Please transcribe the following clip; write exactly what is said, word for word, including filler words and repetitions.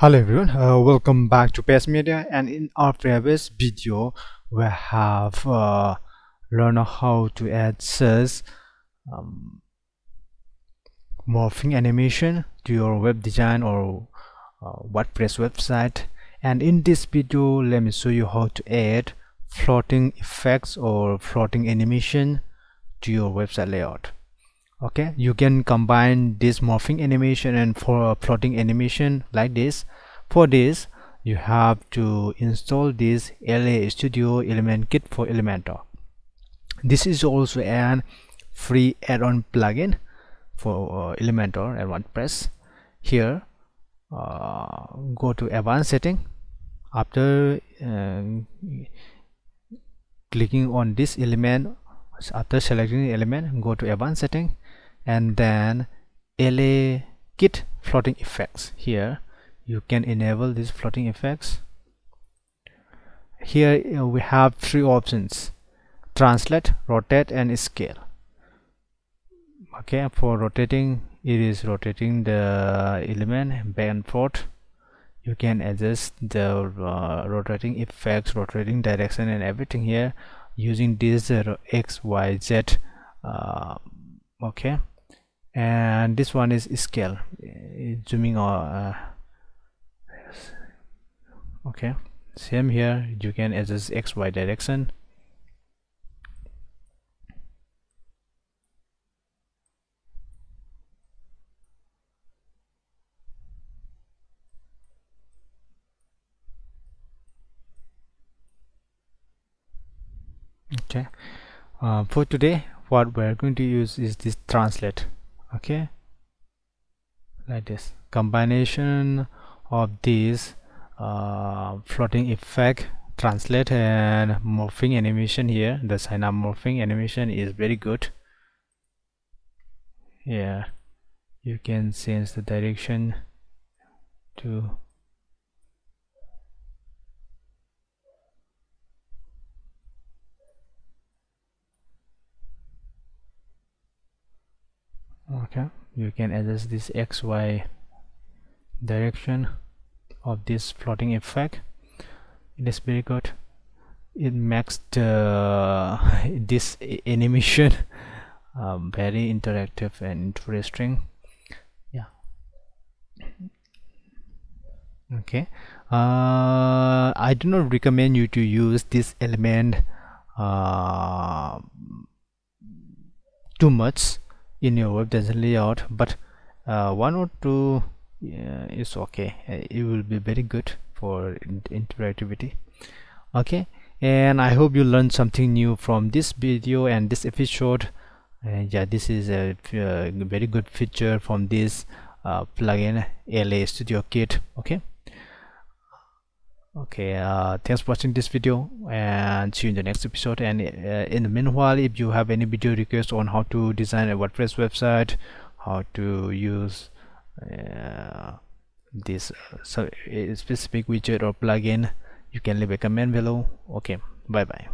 Hello everyone, uh, welcome back to Paste Media, and in our previous video we have uh, learned how to add such um, morphing animation to your web design or uh, WordPress website. And in this video let me show you how to add floating effects or floating animation to your website layout. Okay, you can combine this morphing animation and for floating animation like this. For this you have to install this L A Studio Element Kit for Elementor. This is also an free add-on plugin for uh, Elementor and WordPress. Here uh, go to advanced setting. After uh, clicking on this element, after selecting the element, go to advanced setting and then L A Kit floating effects. Here you can enable these floating effects. Here uh, we have three options: translate, rotate and scale. Okay, for rotating it is rotating the element back and forth. You can adjust the uh, rotating effects, rotating direction and everything here using this uh, X, Y, Z. Uh, okay, and this one is scale, it's zooming or uh, okay, same here. You can adjust X, Y direction. Okay, uh, for today what we're going to use is this translate. Okay, like this combination of these uh, floating effect, translate and morphing animation. Here the Cyan morphing animation is very good. Yeah, you can change the direction to okay. You can adjust this X Y direction of this floating effect. It is very good. It makes the this animation uh, very interactive and interesting. Yeah. Okay. Uh, I do not recommend you to use this element uh, too much in your web design layout, but uh, one or two uh, is okay. It will be very good for interactivity. Okay, and I hope you learned something new from this video and this episode. And yeah, this is a, a very good feature from this uh, plugin L A Studio Kit. Okay, okay. Uh, thanks for watching this video, and see you in the next episode. And uh, in the meanwhile, if you have any video requests on how to design a WordPress website, how to use uh, this uh, specific widget or plugin, you can leave a comment below. Okay, bye bye.